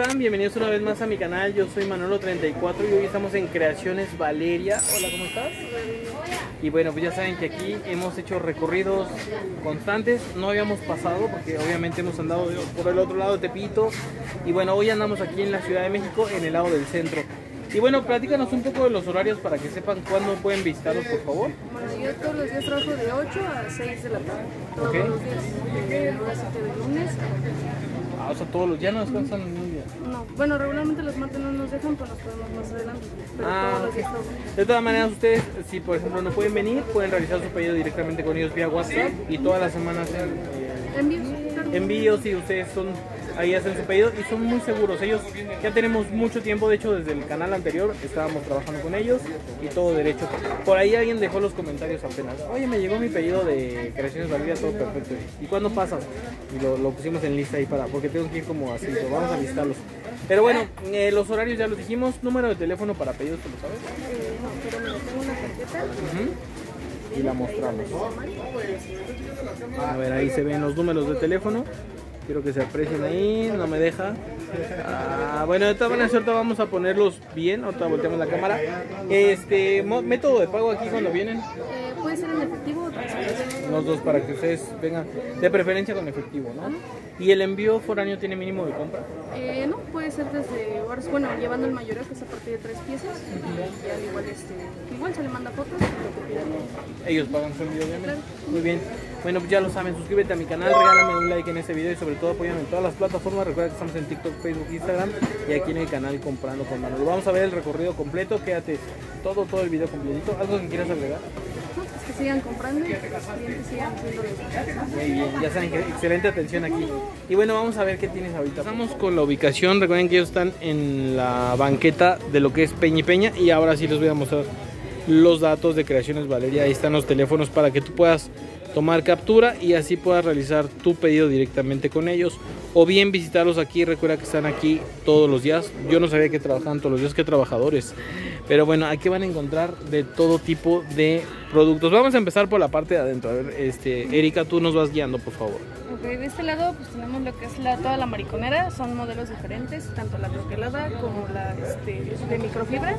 están? Bienvenidos una vez más a mi canal. Yo soy Manolo 34 y hoy estamos en Creaciones Valeria. Hola, ¿cómo estás? Hola. Y bueno, pues ya saben que aquí hemos hecho recorridos constantes. No habíamos pasado porque obviamente hemos andado por el otro lado de Tepito. Y bueno, hoy andamos aquí en la Ciudad de México, en el lado del centro. Y bueno, platícanos un poco de los horarios para que sepan cuándo pueden visitarnos, por favor. Bueno, yo todos los días trabajo de 8 a 6 de la tarde. Todos los días, de lunes a lunes. O sea, todos los días no descansan ningún día. No, bueno, regularmente los martes no nos dejan, pero nos podemos más adelante. Pero todos los días estamos. De todas maneras, ustedes, si por ejemplo no pueden venir, pueden realizar su pedido directamente con ellos vía WhatsApp y todas las semanas envíos, y ustedes son ahí, hacen su pedido y son muy seguros. Ellos ya tenemos mucho tiempo, de hecho desde el canal anterior estábamos trabajando con ellos y todo derecho. Por ahí alguien dejó los comentarios apenas: oye, me llegó mi pedido de Creaciones Valeria, todo perfecto, ¿y cuándo pasa? Y lo pusimos en lista ahí porque tengo que ir como así, vamos a listarlos. Pero bueno, los horarios ya los dijimos. Número de teléfono para pedidos, ¿tú lo sabes? No, pero me tengo una tarjeta. Y la mostramos. A ver, ahí se ven los números de teléfono. Quiero que se aprecien ahí, no me deja. Bueno, de todas maneras ahorita vamos a ponerlos bien. Ahorita volteamos la cámara. Método de pago aquí cuando vienen. Puede ser en efectivo o transferencia. Los dos, para que ustedes vengan. De preferencia con efectivo, ¿no? ¿Y el envío foráneo tiene mínimo de compra? No, puede ser desde horas. Bueno, llevando el mayoreo, que es a partir de 3 piezas. Y al igual, igual se le manda fotos. Ellos pagan su envío, obviamente. Claro. Muy bien. Bueno, pues ya lo saben, suscríbete a mi canal, regálame un like en este video y sobre todo apóyame en todas las plataformas. Recuerda que estamos en TikTok, Facebook, Instagram y aquí en el canal Comprando con Manolo. Vamos a ver el recorrido completo, quédate todo el video completito. ¿Algo que quieras agregar? Es que sigan comprando y que sigan haciendo. Muy bien, ya saben que excelente atención aquí. Y bueno, vamos a ver qué tienes ahorita. Estamos con la ubicación, recuerden que ellos están en la banqueta de lo que es Peña y Peña. Y ahora sí les voy a mostrar los datos de Creaciones Valeria. Ahí están los teléfonos para que tú puedas tomar captura y así puedas realizar tu pedido directamente con ellos, o bien visitarlos aquí. Recuerda que están aquí todos los días. Yo no sabía que trabajaban todos los días, que trabajadores. Pero bueno, aquí van a encontrar de todo tipo de productos. Vamos a empezar por la parte de adentro. A ver, Erika, tú nos vas guiando, por favor. Ok, de este lado pues tenemos lo que es toda la mariconera. Son modelos diferentes, tanto la troquelada como la de microfibra.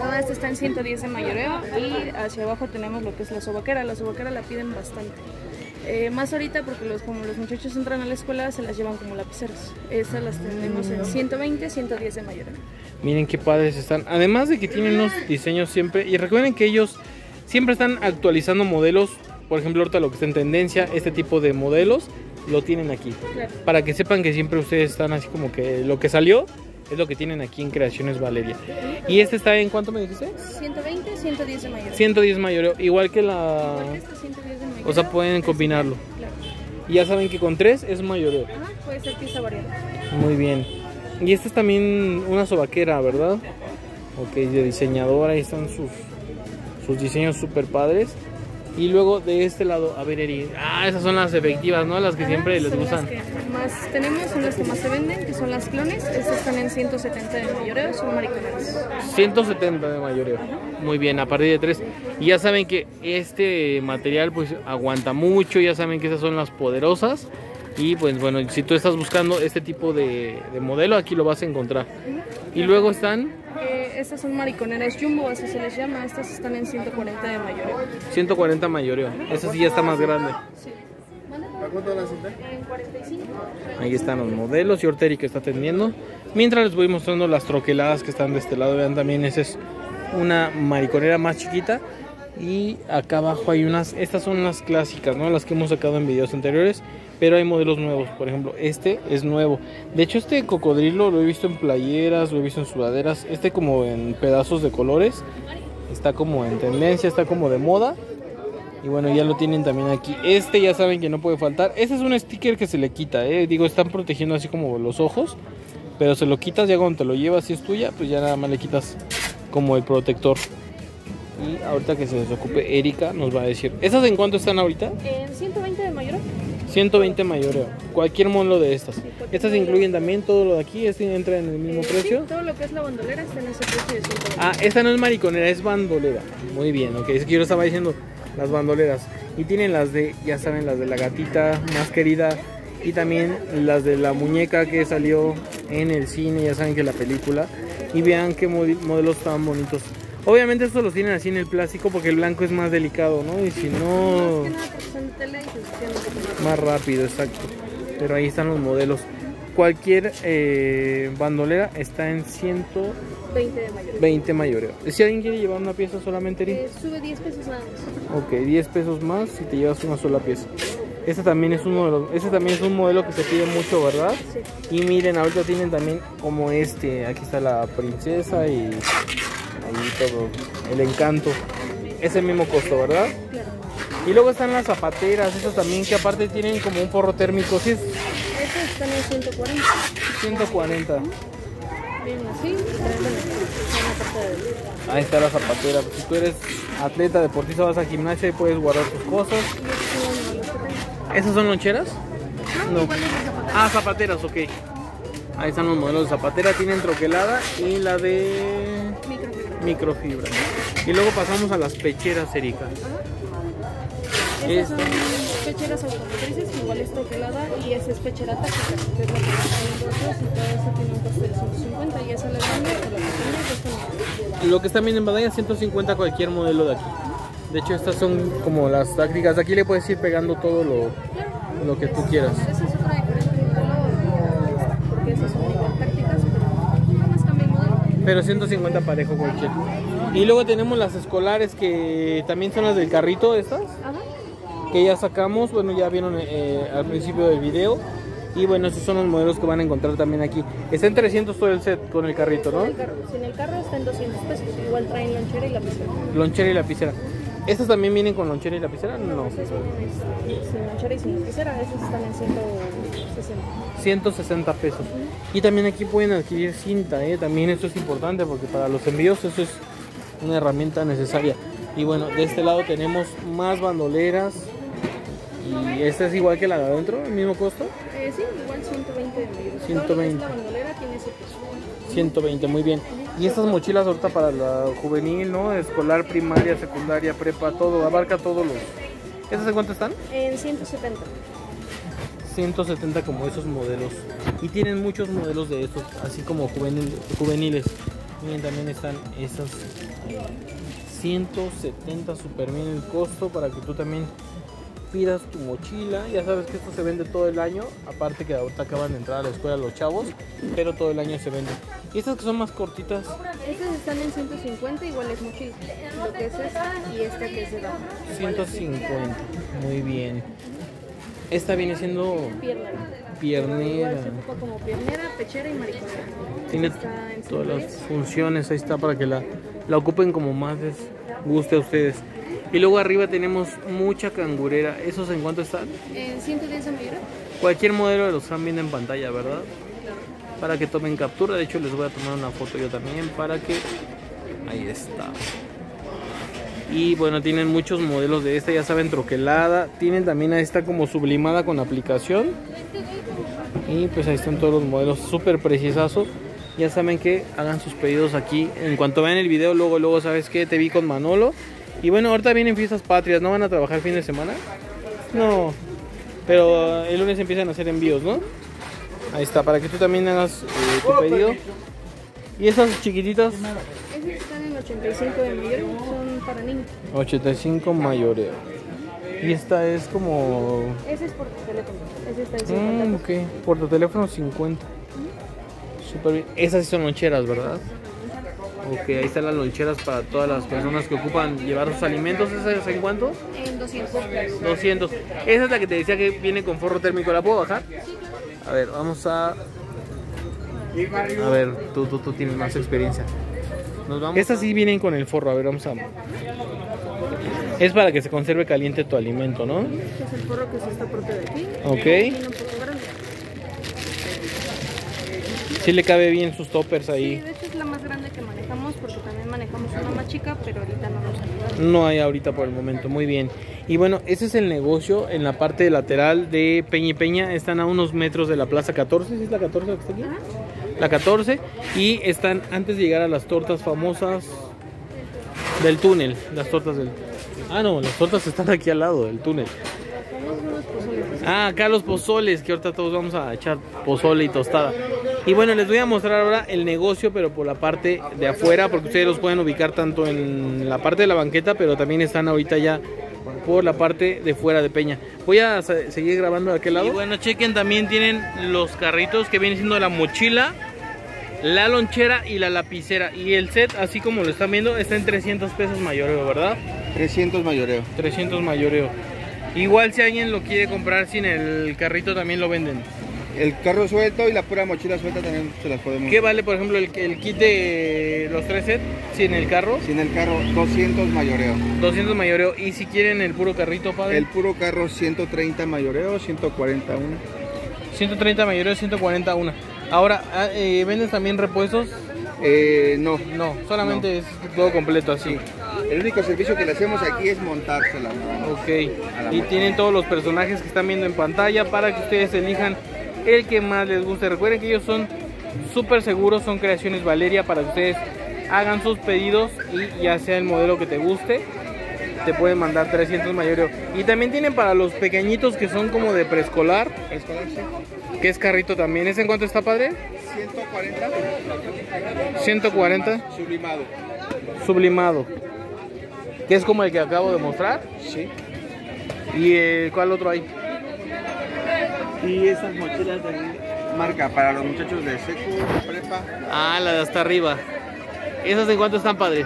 Toda esta está en 110 de mayoreo. Y hacia abajo tenemos lo que es la sobaquera. La sobaquera la piden bastante. Más ahorita porque como los muchachos entran a la escuela, se las llevan como lapiceros. Esas las tenemos en 120, 110 de mayoreo. Miren qué padres están. Además de que tienen unos diseños siempre. Y recuerden que ellos siempre están actualizando modelos. Por ejemplo, ahorita lo que está en tendencia, este tipo de modelos, lo tienen aquí. Claro. Para que sepan que siempre ustedes están así como que lo que salió es lo que tienen aquí en Creaciones Valeria. Y este está en, ¿cuánto me dijiste? 120, 110 de mayoreo. 110 mayoreo, igual que la... Igual que este 110 de mayoreo. O sea, pueden combinarlo. Claro. Y ya saben que con 3 es mayoreo. Ajá, puede ser pieza variable. Muy bien. Y esta es también una sobaquera, ¿verdad? Ok, de diseñadora. Ahí están sus diseños súper padres. Y luego de este lado, a ver, Eri. Esas son las efectivas, ¿no? Las que siempre les gustan. Las que más tenemos, son las que más se venden, que son las clones. Estas están en 170 de mayoreo, son mariconeras. 170 de mayoreo. Ajá. Muy bien, a partir de 3. Y ya saben que este material pues aguanta mucho, ya saben que esas son las poderosas. Y pues bueno, si tú estás buscando este tipo de modelo, aquí lo vas a encontrar. Ajá. Y luego están... estas son mariconeras jumbo, así se les llama. Estas están en 140 de mayoreo. 140 mayoreo. Esa sí ya está más grande. Sí. ¿A cuánto la cinta? En 45. Ahí están los modelos y Orteri que está atendiendo. Mientras les voy mostrando las troqueladas que están de este lado. Vean también, esa es una mariconera más chiquita. Y acá abajo hay unas, estas son las clásicas, ¿no? Las que hemos sacado en videos anteriores, pero hay modelos nuevos. Por ejemplo, este es nuevo. De hecho, este cocodrilo lo he visto en playeras, lo he visto en sudaderas. Este como en pedazos de colores. Está como en tendencia, está como de moda. Y bueno, ya lo tienen también aquí. Este ya saben que no puede faltar. Este es un sticker que se le quita, Digo, están protegiendo así como los ojos, pero se lo quitas ya cuando te lo llevas. Si es tuya, pues ya nada más le quitas como el protector. Y ahorita que se desocupe Erika nos va a decir. ¿Esas en cuánto están ahorita? En 120 de mayoreo. 120 mayoreo. Cualquier modelo de estas. Sí, estas incluyen también todo lo de aquí. Este entra en el mismo precio. Sí, todo lo que es la bandolera está en ese precio de 120. Esta no es mariconera, es bandolera. Muy bien, ok. Es que yo lo estaba diciendo, las bandoleras. Y tienen las de, ya saben, las de la gatita más querida. y también las de la muñeca que salió en el cine, ya saben que la película, y vean qué modelos tan bonitos. Obviamente estos los tienen así en el plástico porque el blanco es más delicado, ¿no? Y si no... más rápido, exacto. Pero ahí están los modelos. Cualquier bandolera está en 120 de mayoreo. 20 mayoreo. Si alguien quiere llevar una pieza solamente, sube 10 pesos más. Ok, 10 pesos más si te llevas una sola pieza. Este también es uno de los, este también es un modelo que se pide mucho, ¿verdad? Sí. Y miren, ahorita tienen también como este. Aquí está la princesa y ahí todo el encanto. Es el mismo costo, ¿verdad? Claro. Y luego están las zapateras, esas también que aparte tienen como un porro térmico, ¿sí? Están en 140. 140. Ahí está la zapatera. Si tú eres atleta, deportista, vas a gimnasia y puedes guardar tus cosas. ¿Esas son loncheras? No. Ah, zapateras, ok. Ahí están los modelos de zapatera. Tienen troquelada y la de microfibra. Y luego pasamos a las pecheras, Erika. Estas son pecheras automotrices, igual es troquelada y esa es pechera táctica. Que es la que y todo eso tiene un costo de 150 y esa es la grande o la pequeña cuesta más. Lo que está bien en batalla, 150 cualquier modelo de aquí. De hecho estas son como las tácticas, aquí le puedes ir pegando todo lo que tú quieras. Esa es otra diferente porque esas son igual tácticas, pero nada más cambia el modelo. Pero 150 parejo cualquier. Y luego tenemos las escolares que también son las del carrito estas. Ajá. Que ya sacamos, bueno, ya vieron al principio del video. Y bueno, esos son los modelos que van a encontrar también aquí. Está en 300 todo el set con el carrito, ¿no? Sin el carro está en 200 pesos. Igual traen lonchera y lapicera. Lonchera y lapicera. ¿Estas también vienen con lonchera y lapicera? No. Estas vienen sin lonchera y sin lapicera. Estas están en 160. 160 pesos. Uh-huh. Y también aquí pueden adquirir cinta, ¿eh? También esto es importante porque para los envíos eso es una herramienta necesaria. Y bueno, de este lado tenemos más bandoleras. ¿Y esta es igual que la de adentro? ¿El mismo costo? Sí, igual 120 de medio. 120. La bandolera tiene ese peso. 120, muy bien. Y estas mochilas ahorita para la juvenil, ¿no? Escolar, primaria, secundaria, prepa, todo, abarca todos los... ¿Estas en cuánto están? En 170. 170 como esos modelos. Y tienen muchos modelos de estos, así como juveniles. Miren, también están estas 170, súper bien el costo para que tú también... pidas tu mochila, ya sabes que esto se vende todo el año, aparte que ahorita acaban de entrar a la escuela los chavos, pero todo el año se vende. ¿Y estas que son más cortitas? Estas están en 150, igual es mochila, lo que es esta y esta que es de baja. 150, muy bien. Esta viene siendo... piernera. Se ocupa como piernera, pechera y mariposa. Tiene todas las funciones, ahí está para que la ocupen como más les guste a ustedes. Y luego arriba tenemos mucha cangurera. ¿Esos en cuánto están? En 110 en mayoreo. Cualquier modelo los están viendo en pantalla, ¿verdad? Claro. Para que tomen captura. De hecho, les voy a tomar una foto yo también para que... Ahí está. Y bueno, tienen muchos modelos de esta. Ya saben, troquelada. Tienen también a esta como sublimada con aplicación. Y pues ahí están todos los modelos. Súper precisazo. Ya saben que hagan sus pedidos aquí. En cuanto vean el video, luego, ¿sabes qué? Te vi con Manolo. Y bueno, ahorita vienen fiestas patrias, ¿no van a trabajar fin de semana? No, pero el lunes empiezan a hacer envíos, ¿no? Ahí está, para que tú también hagas tu pedido. ¿Y esas chiquititas? Esas están en 85 de mayoreo, son para niños. 85 mayoreo. Y esta es como... Esa es por tu teléfono, esa está en 50. Ok, por tu teléfono 50. Súper bien. Esas sí son loncheras, ¿verdad? Ok, ahí están las loncheras para todas las personas que ocupan llevar sus alimentos. ¿Esas en cuánto? En 200 pesos. 200. Esa es la que te decía que viene con forro térmico. ¿La puedo bajar? Sí, claro. A ver, vamos a... A ver, tú tienes más experiencia. Nos vamos. Estas sí vienen con el forro. A ver, vamos a... Es para que se conserve caliente tu alimento, ¿no? Este es el forro que se está propio de aquí. Ok. Sí le cabe bien sus toppers ahí. Sí, de hecho es la más grande que manejamos porque también manejamos una más chica, pero ahorita no nos ayuda. No hay ahorita por el momento, muy bien. Y bueno, ese es el negocio en la parte lateral de Peña y Peña. Están a unos metros de la Plaza 14, ¿sí es la 14 que está aquí? Ajá. La 14 y están antes de llegar a las tortas famosas del túnel. Las tortas del... Ah, no, las tortas están aquí al lado del túnel. Ah, acá los pozoles, que ahorita todos vamos a echar pozole y tostada. Y bueno, les voy a mostrar ahora el negocio, pero por la parte de afuera, porque ustedes los pueden ubicar tanto en la parte de la banqueta, pero también están ahorita ya por la parte de fuera de Peña. Voy a seguir grabando de aquel lado. Y bueno, chequen, también tienen los carritos que vienen siendo la mochila, la lonchera y la lapicera. Y el set, así como lo están viendo, está en 300 pesos mayoreo, ¿verdad? 300 mayoreo. 300 mayoreo. Igual si alguien lo quiere comprar sin el carrito, también lo venden. El carro suelto y la pura mochila suelta también se las podemos. ¿Qué vale, por ejemplo, el kit de los tres sets sin el carro? Sin el carro, 200 mayoreo. 200 mayoreo. ¿Y si quieren el puro carrito, padre? El puro carro, 130 mayoreo, 140 una. 130 mayoreo, 140 una. Ahora, ¿vendes también repuestos? No. No, solamente no. Es todo completo así. Sí. El único servicio que le hacemos aquí es montársela. Ok. Y tienen todos los personajes que están viendo en pantalla para que ustedes elijan el que más les guste. Recuerden que ellos son súper seguros, son Creaciones Valeria, para que ustedes hagan sus pedidos y ya sea el modelo que te guste, te pueden mandar 300 mayoreo. Y también tienen para los pequeñitos que son como de preescolar. Preescolar, sí. Que es carrito también. ¿Ese en cuánto está, padre? 140. 140. Sublimado. Sublimado. Que es como el que acabo de mostrar. Sí. ¿Y cuál otro hay? Y esas mochilas de marca para los muchachos de secu, prepa. Ah, la de hasta arriba. ¿Esas en cuánto están, padre?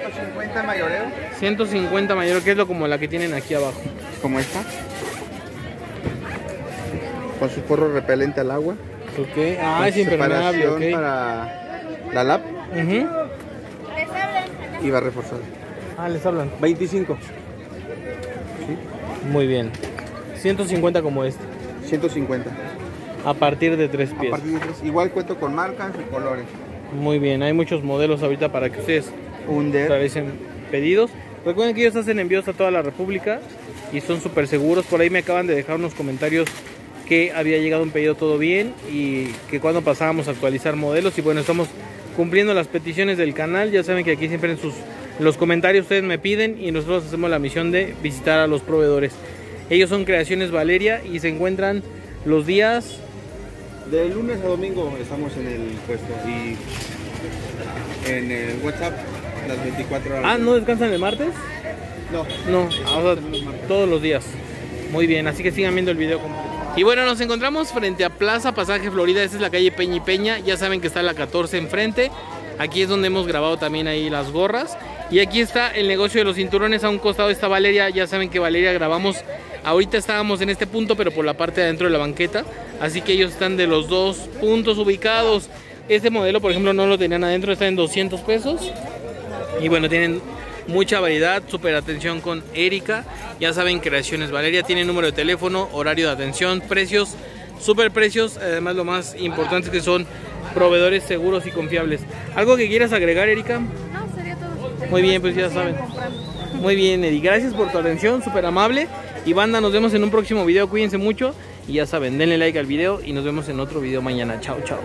150 mayoreo. 150 mayoreo, que es lo como la que tienen aquí abajo. Como esta. Con su forro repelente al agua. Ok. Ah, es impermeable. Okay. Para la lap. Y va reforzada. Ah, les hablan. 25. ¿Sí? Muy bien. 150 como este. 150. A partir de 3 pies. A partir de 3. Igual cuento con marcas y colores. Muy bien, hay muchos modelos ahorita para que ustedes realicen pedidos. Recuerden que ellos hacen envíos a toda la República y son súper seguros. Por ahí me acaban de dejar unos comentarios que había llegado un pedido todo bien y que cuando pasábamos a actualizar modelos. Y bueno, estamos cumpliendo las peticiones del canal. Ya saben que aquí siempre en los comentarios ustedes me piden y nosotros hacemos la misión de visitar a los proveedores. Ellos son Creaciones Valeria y se encuentran los días... De lunes a domingo estamos en el puesto y en el WhatsApp las 24 horas. Ah, ¿no descansan el martes? No. No, o sea, todos los días. Muy bien, así que sigan viendo el video completo. Y bueno, nos encontramos frente a Plaza Pasaje Florida. Esta es la calle Peña y Peña. Ya saben que está la 14 enfrente. Aquí es donde hemos grabado también ahí las gorras. Y aquí está el negocio de los cinturones. A un costado está Valeria. Ya saben que Valeria grabamos... Ahorita estábamos en este punto, pero por la parte de adentro de la banqueta. Así que ellos están de los dos puntos ubicados. Este modelo, por ejemplo, no lo tenían adentro. Está en 200 pesos. Y bueno, tienen mucha variedad. Súper atención con Erika. Ya saben, Creaciones Valeria. Tiene número de teléfono, horario de atención, precios, súper precios. Además, lo más importante es que son proveedores seguros y confiables. ¿Algo que quieras agregar, Erika? No, sería todo. Muy bien, pues ya saben. Muy bien, Eri. Gracias por tu atención. Súper amable. Y banda, nos vemos en un próximo video, cuídense mucho y ya saben, denle like al video y nos vemos en otro video mañana, chao chao.